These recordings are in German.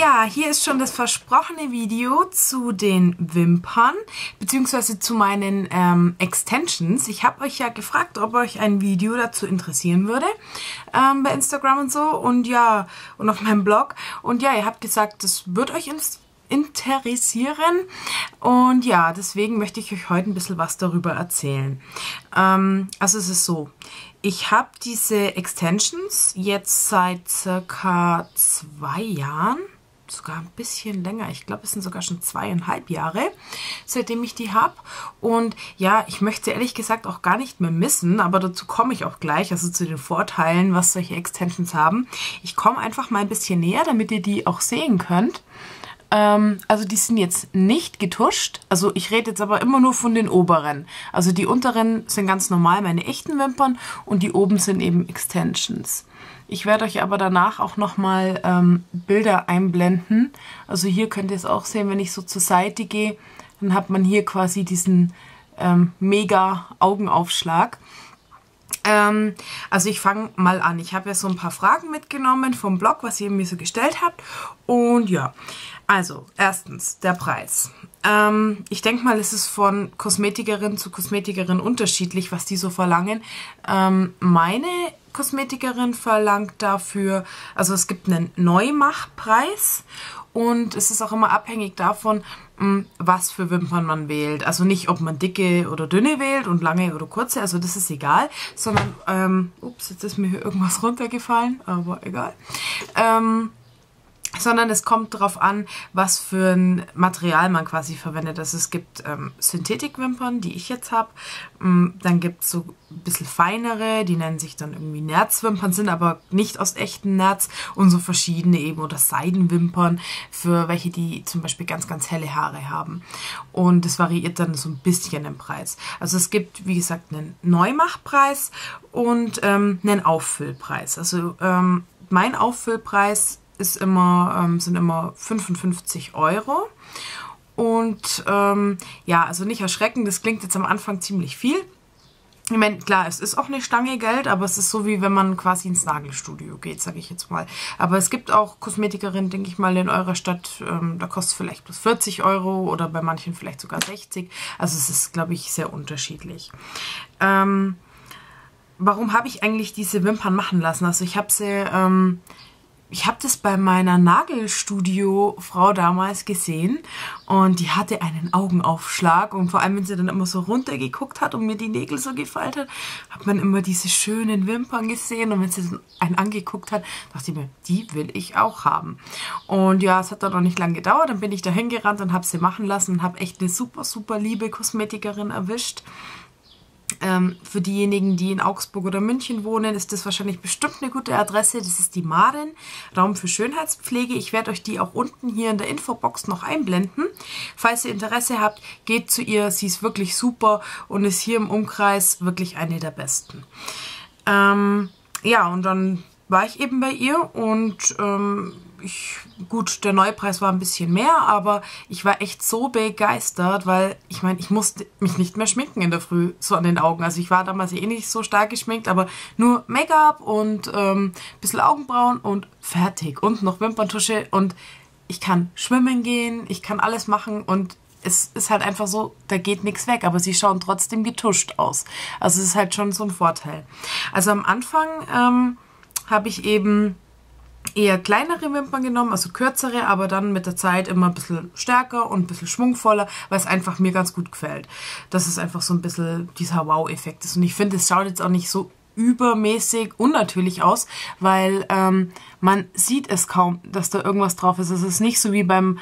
Ja, hier ist schon das versprochene Video zu den Wimpern, beziehungsweise zu meinen Extensions. Ich habe euch ja gefragt, ob euch ein Video dazu interessieren würde, bei Instagram und so, und ja, und auf meinem Blog. Und ja, ihr habt gesagt, das wird euch interessieren, und ja, deswegen möchte ich euch heute ein bisschen was darüber erzählen. Also es ist so, ich habe diese Extensions jetzt seit circa 2 Jahren, sogar ein bisschen länger, ich glaube es sind sogar schon 2,5 Jahre, seitdem ich die habe, und ja, ich möchte ehrlich gesagt auch gar nicht mehr missen, aber dazu komme ich auch gleich, also zu den Vorteilen, was solche Extensions haben. Ich komme einfach mal ein bisschen näher, damit ihr die auch sehen könnt. Also die sind jetzt nicht getuscht, also ich rede jetzt aber immer nur von den oberen. Also die unteren sind ganz normal meine echten Wimpern und die oben sind eben Extensions. Ich werde euch aber danach auch nochmal Bilder einblenden. Also hier könnt ihr es auch sehen, wenn ich so zur Seite gehe, dann hat man hier quasi diesen mega Augenaufschlag. Also ich fange mal an. Ich habe ja so ein paar Fragen mitgenommen vom Blog, was ihr mir so gestellt habt. Und ja, also erstens der Preis. Ich denke mal, es ist von Kosmetikerin zu Kosmetikerin unterschiedlich, was die so verlangen. Meine Kosmetikerin verlangt dafür, also es gibt einen Neumachpreis. Und es ist auch immer abhängig davon, was für Wimpern man wählt. Also nicht, ob man dicke oder dünne wählt und lange oder kurze, also das ist egal. Sondern, ups, jetzt ist mir hier irgendwas runtergefallen, aber egal. Sondern es kommt darauf an, was für ein Material man quasi verwendet. Also es gibt Synthetikwimpern, die ich jetzt habe. Dann gibt es so ein bisschen feinere, die nennen sich dann irgendwie Nerzwimpern, sind aber nicht aus echtem Nerz. Und so verschiedene eben, oder Seidenwimpern, für welche, die zum Beispiel ganz, ganz helle Haare haben. Und das variiert dann so ein bisschen im Preis. Also es gibt, wie gesagt, einen Neumachpreis und einen Auffüllpreis. Also mein Auffüllpreis sind immer 55 €. Und ja, also nicht erschrecken, das klingt jetzt am Anfang ziemlich viel. Ich meine, klar, es ist auch eine Stange Geld, aber es ist so, wie wenn man quasi ins Nagelstudio geht, sage ich jetzt mal. Aber es gibt auch Kosmetikerinnen, denke ich mal, in eurer Stadt, da kostet es vielleicht bis 40 € oder bei manchen vielleicht sogar 60. Also es ist, glaube ich, sehr unterschiedlich. Warum habe ich eigentlich diese Wimpern machen lassen? Also ich habe sie... Ich habe das bei meiner Nagelstudio-Frau damals gesehen und die hatte einen Augenaufschlag, und vor allem, wenn sie dann immer so runtergeguckt hat und mir die Nägel so gefeilt hat, hat man immer diese schönen Wimpern gesehen, und wenn sie dann einen angeguckt hat, dachte ich mir, die will ich auch haben. Und ja, es hat dann auch nicht lange gedauert, dann bin ich da hingerannt und habe sie machen lassen und habe echt eine super, super liebe Kosmetikerin erwischt. Für diejenigen, die in Augsburg oder München wohnen, ist das wahrscheinlich bestimmt eine gute Adresse. Das ist die Maren, Raum für Schönheitspflege. Ich werde euch die auch unten hier in der Infobox noch einblenden. Falls ihr Interesse habt, geht zu ihr. Sie ist wirklich super und ist hier im Umkreis wirklich eine der besten. Ja, und dann war ich eben bei ihr und... gut, der Neupreis war ein bisschen mehr, aber ich war echt so begeistert, weil ich meine, ich musste mich nicht mehr schminken in der Früh, so an den Augen. Also ich war damals eh nicht so stark geschminkt, aber nur Make-up und ein bisschen Augenbrauen und fertig. Und noch Wimperntusche, und ich kann schwimmen gehen, ich kann alles machen, und es ist halt einfach so, da geht nichts weg, aber sie schauen trotzdem getuscht aus. Also es ist halt schon so ein Vorteil. Also am Anfang habe ich eben... eher kleinere Wimpern genommen, also kürzere, aber dann mit der Zeit immer ein bisschen stärker und ein bisschen schwungvoller, weil es einfach mir ganz gut gefällt. Das ist einfach so ein bisschen dieser Wow-Effekt ist. Und ich finde, es schaut jetzt auch nicht so übermäßig unnatürlich aus, weil man sieht es kaum, dass da irgendwas drauf ist. Es ist nicht so wie beim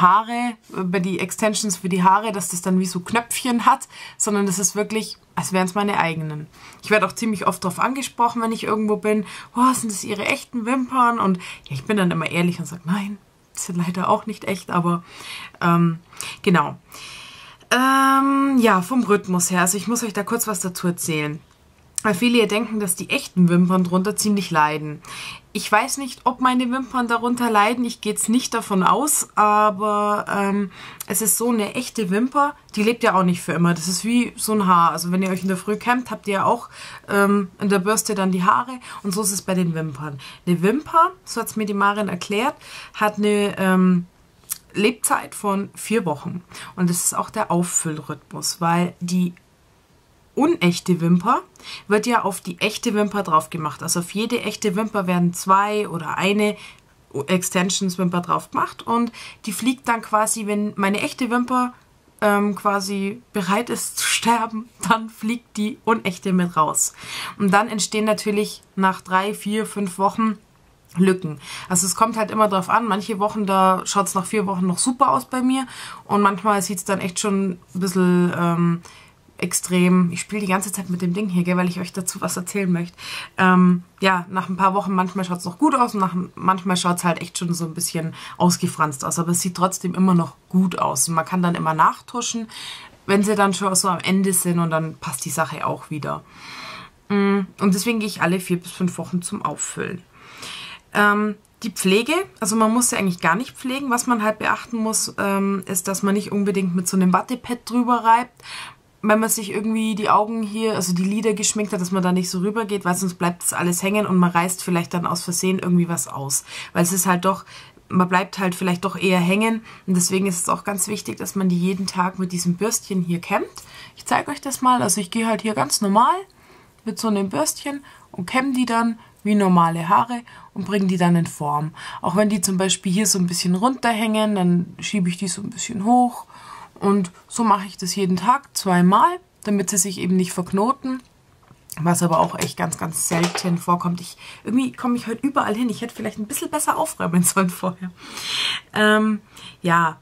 Haare, bei die Extensions für die Haare, dass das dann wie so Knöpfchen hat, sondern das ist wirklich, als wären es meine eigenen. Ich werde auch ziemlich oft darauf angesprochen, wenn ich irgendwo bin, oh, sind das ihre echten Wimpern? Und ja, ich bin dann immer ehrlich und sage, nein, das sind leider auch nicht echt, aber genau. Ja, vom Rhythmus her, also ich muss euch da kurz was dazu erzählen. Weil viele ja denken, dass die echten Wimpern darunter ziemlich leiden. Ich weiß nicht, ob meine Wimpern darunter leiden. Ich gehe jetzt nicht davon aus, aber es ist so, eine echte Wimper, die lebt ja auch nicht für immer. Das ist wie so ein Haar. Also wenn ihr euch in der Früh kämmt, habt ihr ja auch in der Bürste dann die Haare. Und so ist es bei den Wimpern. Eine Wimper, so hat es mir die Maren erklärt, hat eine Lebzeit von 4 Wochen. Und das ist auch der Auffüllrhythmus, weil die unechte Wimper wird ja auf die echte Wimper drauf gemacht. Also auf jede echte Wimper werden 2 oder 1 Extensions-Wimper drauf gemacht und die fliegt dann quasi, wenn meine echte Wimper quasi bereit ist zu sterben, dann fliegt die unechte mit raus. Und dann entstehen natürlich nach 3, 4, 5 Wochen Lücken. Also es kommt halt immer drauf an, manche Wochen, da schaut es nach 4 Wochen noch super aus bei mir und manchmal sieht es dann echt schon ein bisschen extrem, ich spiele die ganze Zeit mit dem Ding hier, gell, weil ich euch dazu was erzählen möchte. Ja, nach ein paar Wochen, manchmal schaut es noch gut aus und manchmal schaut es halt echt schon so ein bisschen ausgefranst aus, aber es sieht trotzdem immer noch gut aus. Und man kann dann immer nachtuschen, wenn sie dann schon so am Ende sind und dann passt die Sache auch wieder. Und deswegen gehe ich alle 4 bis 5 Wochen zum Auffüllen. Die Pflege, also man muss sie eigentlich gar nicht pflegen. Was man halt beachten muss, ist, dass man nicht unbedingt mit so einem Wattepad drüber reibt, wenn man sich irgendwie die Augen hier, also die Lider geschminkt hat, dass man da nicht so rüber geht, weil sonst bleibt das alles hängen und man reißt vielleicht dann aus Versehen irgendwie was aus. Weil es ist halt doch, man bleibt halt vielleicht doch eher hängen und deswegen ist es auch ganz wichtig, dass man die jeden Tag mit diesem Bürstchen hier kämmt. Ich zeige euch das mal, also ich gehe halt hier ganz normal mit so einem Bürstchen und kämme die dann wie normale Haare und bringe die dann in Form. Auch wenn die zum Beispiel hier so ein bisschen runterhängen, dann schiebe ich die so ein bisschen hoch. Und so mache ich das jeden Tag 2-mal, damit sie sich eben nicht verknoten, was aber auch echt ganz, ganz selten vorkommt. Irgendwie komme ich heute überall hin. Ich hätte vielleicht ein bisschen besser aufräumen sollen vorher. Ja,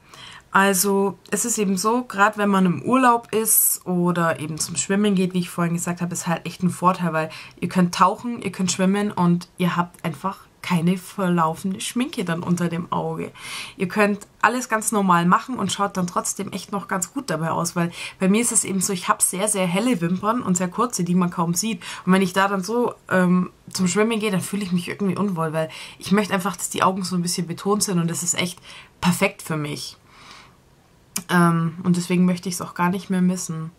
also es ist eben so, gerade wenn man im Urlaub ist oder eben zum Schwimmen geht, wie ich vorhin gesagt habe, ist halt echt ein Vorteil, weil ihr könnt tauchen, ihr könnt schwimmen und ihr habt einfach keine verlaufende Schminke dann unter dem Auge. Ihr könnt alles ganz normal machen und schaut dann trotzdem echt noch ganz gut dabei aus, weil bei mir ist es eben so, ich habe sehr, sehr helle Wimpern und sehr kurze, die man kaum sieht. Und wenn ich da dann so zum Schwimmen gehe, dann fühle ich mich irgendwie unwohl, weil ich möchte einfach, dass die Augen so ein bisschen betont sind und das ist echt perfekt für mich. Und deswegen möchte ich es auch gar nicht mehr missen.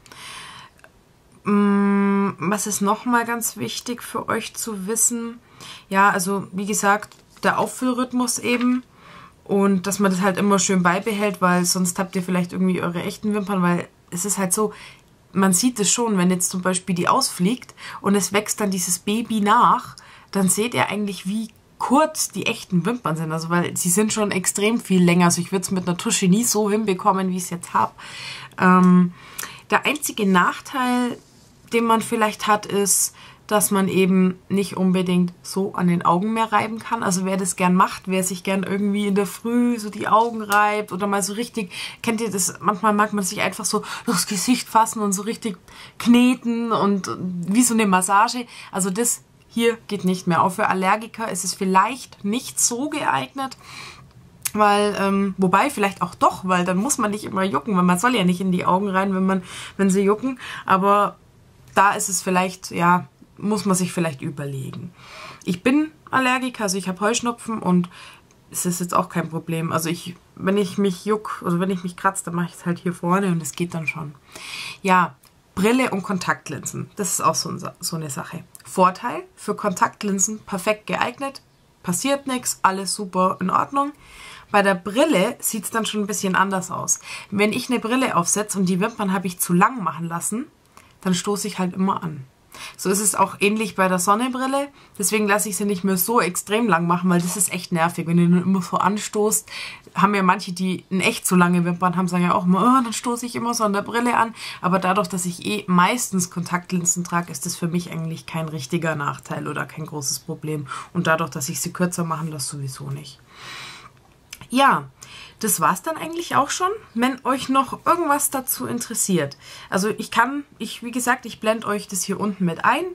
Was ist nochmal ganz wichtig für euch zu wissen? Ja, also wie gesagt, der Auffüllrhythmus eben und dass man das halt immer schön beibehält, weil sonst habt ihr vielleicht irgendwie eure echten Wimpern, weil es ist halt so, man sieht es schon, wenn jetzt zum Beispiel die ausfliegt und es wächst dann dieses Baby nach, dann seht ihr eigentlich, wie kurz die echten Wimpern sind, also weil sie sind schon extrem viel länger, also ich würde es mit einer Tusche nie so hinbekommen, wie ich es jetzt habe. Der einzige Nachteil, den man vielleicht hat, ist, dass man eben nicht unbedingt so an den Augen mehr reiben kann. Also wer das gern macht, wer sich gern irgendwie in der Früh so die Augen reibt oder mal so richtig, kennt ihr das, manchmal mag man sich einfach so durchs Gesicht fassen und so richtig kneten und wie so eine Massage. Also das hier geht nicht mehr. Auch für Allergiker ist es vielleicht nicht so geeignet, weil, wobei vielleicht auch doch, weil dann muss man nicht immer jucken, weil man soll ja nicht in die Augen rein, wenn sie jucken, aber da ist es vielleicht, ja, muss man sich vielleicht überlegen. Ich bin Allergiker, also ich habe Heuschnupfen und es ist jetzt auch kein Problem. Also wenn ich mich juck oder wenn ich mich kratze, dann mache ich es halt hier vorne und es geht dann schon. Ja, Brille und Kontaktlinsen, das ist auch so eine Sache. Vorteil, für Kontaktlinsen perfekt geeignet, passiert nichts, alles super in Ordnung. Bei der Brille sieht es dann schon ein bisschen anders aus. Wenn ich eine Brille aufsetze und die Wimpern habe ich zu lang machen lassen, dann stoße ich halt immer an. So ist es auch ähnlich bei der Sonnenbrille. Deswegen lasse ich sie nicht mehr so extrem lang machen, weil das ist echt nervig. Wenn ihr nur immer so anstoßt, haben ja manche, die in echt so lange Wimpern haben, sagen ja auch immer, oh, dann stoße ich immer so an der Brille an. Aber dadurch, dass ich eh meistens Kontaktlinsen trage, ist das für mich eigentlich kein richtiger Nachteil oder kein großes Problem. Und dadurch, dass ich sie kürzer machen lasse, sowieso nicht. Ja, das war's dann eigentlich auch schon. Wenn euch noch irgendwas dazu interessiert, also wie gesagt, ich blende euch das hier unten mit ein.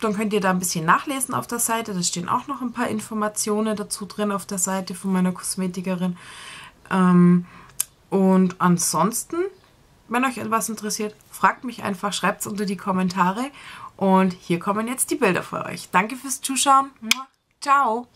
Dann könnt ihr da ein bisschen nachlesen auf der Seite. Da stehen auch noch ein paar Informationen dazu drin auf der Seite von meiner Kosmetikerin. Und ansonsten, wenn euch etwas interessiert, fragt mich einfach, schreibt es unter die Kommentare. Und hier kommen jetzt die Bilder für euch. Danke fürs Zuschauen. Ciao.